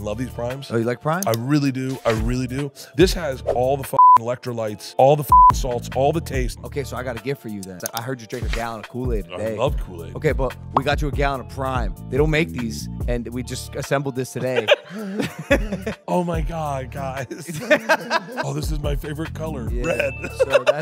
love these Primes. Oh, you like Prime? I really do. I really do. This has all the electrolytes, all the salts, all the taste. Okay, so I got a gift for you then. I heard you drink a gallon of Kool-Aid today. I love Kool-Aid. Okay, but we got you a gallon of Prime. They don't make these, and we just assembled this today. Oh my God, guys. Oh, this is my favorite color, yeah, red. So